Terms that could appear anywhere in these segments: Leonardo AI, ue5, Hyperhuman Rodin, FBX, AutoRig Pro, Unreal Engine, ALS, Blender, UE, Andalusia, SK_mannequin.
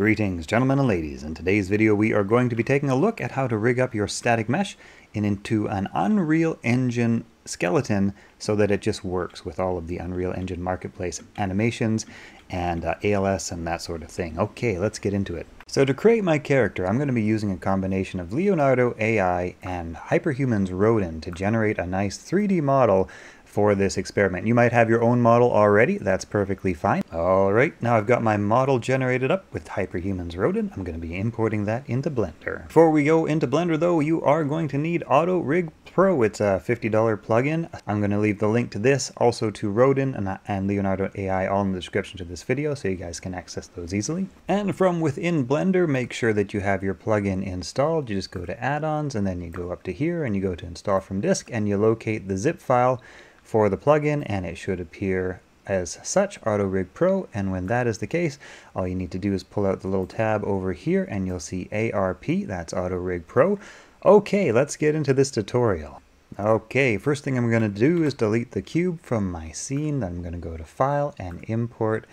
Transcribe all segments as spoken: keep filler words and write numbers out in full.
Greetings, gentlemen and ladies. In today's video we are going to be taking a look at how to rig up your static mesh in into an Unreal Engine skeleton so that it just works with all of the Unreal Engine marketplace animations and uh, A L S and that sort of thing. Okay, let's get into it. So to create my character, I'm going to be using a combination of Leonardo A I and Hyperhuman Rodin to generate a nice three D model for this experiment. You might have your own model already, that's perfectly fine. All right, now I've got my model generated up with Hyperhuman Rodin. I'm going to be importing that into Blender. Before we go into Blender though, you are going to need AutoRig Pro. It's a fifty dollar plugin. I'm going to leave the link to this, also to Rodin and, and Leonardo A I, all in the description to this video so you guys can access those easily. And from within Blender, make sure that you have your plugin installed. You just go to add-ons and then you go up to here and you go to install from disk and you locate the zip file for the plugin and it should appear as such, AutoRig Pro, and when that is the case, all you need to do is pull out the little tab over here and you'll see A R P, that's AutoRig Pro. Okay, let's get into this tutorial. Okay, first thing I'm going to do is delete the cube from my scene, then I'm going to go to File and Import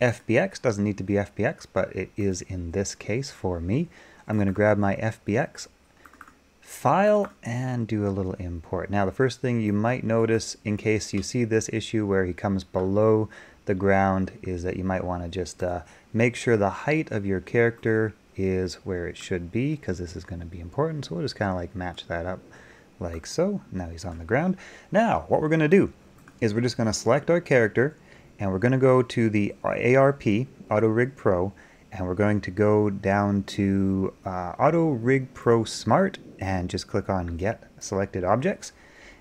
F B X. Doesn't need to be F B X, but it is in this case for me. I'm going to grab my F B X file and do a little import. Now the first thing you might notice, in case you see this issue where he comes below the ground, is that you might want to just uh, make sure the height of your character is where it should be, because this is going to be important. So we'll just kind of like match that up like so. Now he's on the ground. Now what we're going to do is we're just going to select our character and we're going to go to the A R P, AutoRig Pro, and we're going to go down to uh, AutoRig Pro Smart and just click on Get Selected Objects,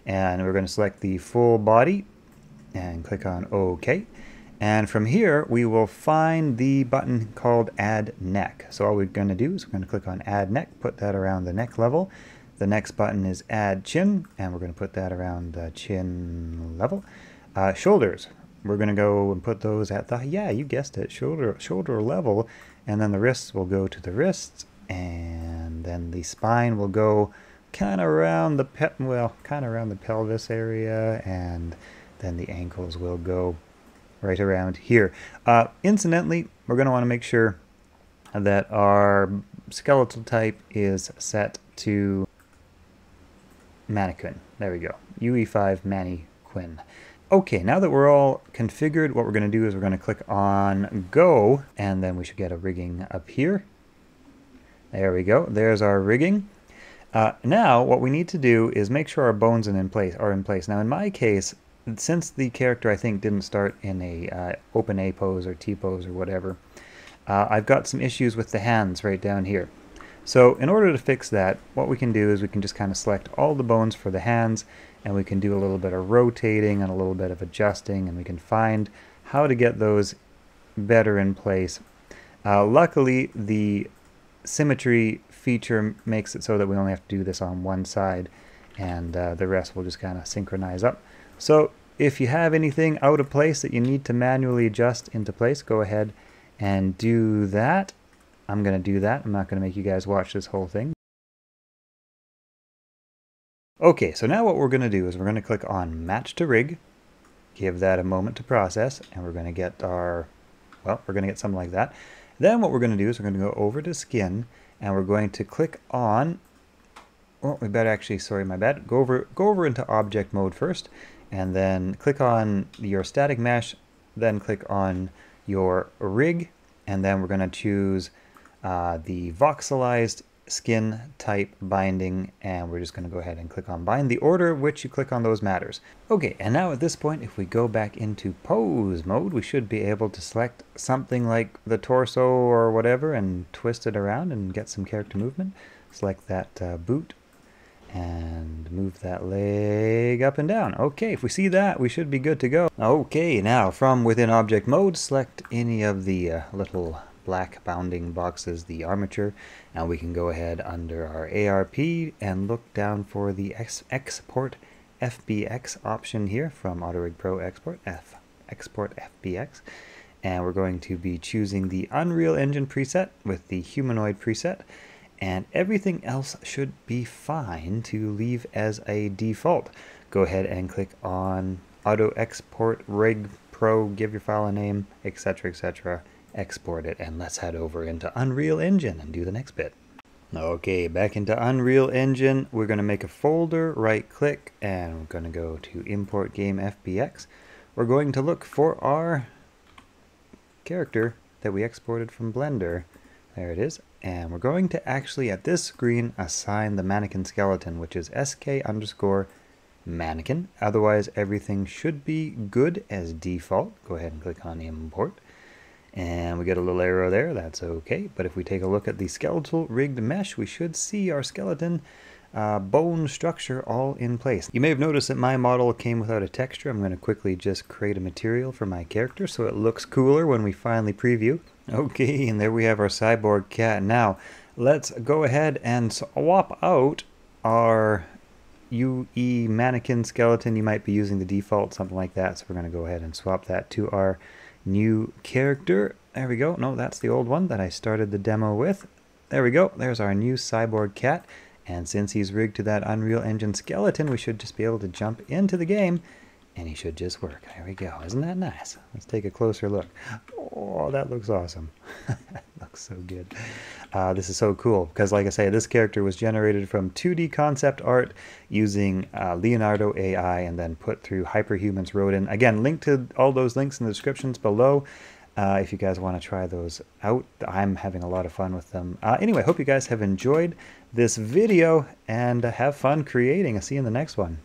and we're going to select the full body and click on OK, and from here we will find the button called Add Neck. So all we're going to do is we're going to click on Add Neck, put that around the neck level. The next button is Add Chin, and we're going to put that around the chin level. Uh, shoulders, we're going to go and put those at the, yeah, you guessed it, shoulder shoulder level, and then the wrists will go to the wrists, and then the spine will go kind of around the pe well, kind of around the pelvis area, and then the ankles will go right around here. Uh, incidentally, we're going to want to make sure that our skeletal type is set to mannequin. There we go, U E five mannequin. Okay, now that we're all configured, what we're going to do is we're going to click on Go, and then we should get a rigging up here. There we go. There's our rigging. Uh, now what we need to do is make sure our bones are in place. Are in place. Now in my case, since the character I think didn't start in a uh, open A pose or T pose or whatever, uh, I've got some issues with the hands right down here. So in order to fix that, what we can do is we can just kind of select all the bones for the hands, and we can do a little bit of rotating and a little bit of adjusting, and we can find how to get those better in place. Uh, luckily, the symmetry feature makes it so that we only have to do this on one side, and uh, the rest will just kind of synchronize up. So if you have anything out of place that you need to manually adjust into place, go ahead and do that. I'm going to do that. I'm not going to make you guys watch this whole thing. Okay, so now what we're going to do is we're going to click on Match to Rig, give that a moment to process, and we're going to get our, well, we're going to get something like that. Then what we're going to do is we're going to go over to Skin, and we're going to click on, oh, we better actually, sorry, my bad, go over, go over into Object Mode first, and then click on your Static Mesh, then click on your Rig, and then we're going to choose uh, the voxelized skin type binding, and we're just going to go ahead and click on bind. The order in which you click on those matters. Okay, and now at this point, if we go back into pose mode, we should be able to select something like the torso or whatever and twist it around and get some character movement. Select that uh, boot and move that leg up and down. Okay, if we see that, we should be good to go. Okay, now from within object mode, select any of the uh, little black bounding boxes, the armature, and we can go ahead under our A R P and look down for the X export F B X option here from AutoRig Pro Export, F Export F B X, and we're going to be choosing the Unreal Engine preset with the humanoid preset, and everything else should be fine to leave as a default. Go ahead and click on Auto Export Rig Pro, give your file a name, et cetera, et cetera, export it, and let's head over into Unreal Engine and do the next bit. Okay, back into Unreal Engine, we're going to make a folder, right click, and we're going to go to Import Game F B X. We're going to look for our character that we exported from Blender. There it is. And we're going to actually, at this screen, assign the mannequin skeleton, which is S K underscore mannequin. Otherwise, everything should be good as default. Go ahead and click on Import. And we get a little arrow there, that's okay. But if we take a look at the skeletal rigged mesh, we should see our skeleton uh, bone structure all in place. You may have noticed that my model came without a texture. I'm gonna quickly just create a material for my character so it looks cooler when we finally preview. Okay, and there we have our cyborg cat. Now, let's go ahead and swap out our U E mannequin skeleton. You might be using the default, something like that. So we're gonna go ahead and swap that to our new character. There we go. No, that's the old one that I started the demo with. There we go. There's our new cyborg cat. And since he's rigged to that Unreal Engine skeleton, we should just be able to jump into the game and he should just work. There we go. Isn't that nice? Let's take a closer look. Oh, that looks awesome. That looks so good. Uh, this is so cool because, like I say, this character was generated from two D concept art using uh, Leonardo A I and then put through Hyperhuman Rodin. Again, link to all those links in the descriptions below uh, if you guys want to try those out. I'm having a lot of fun with them. Uh, anyway, hope you guys have enjoyed this video and uh, have fun creating. I'll see you in the next one.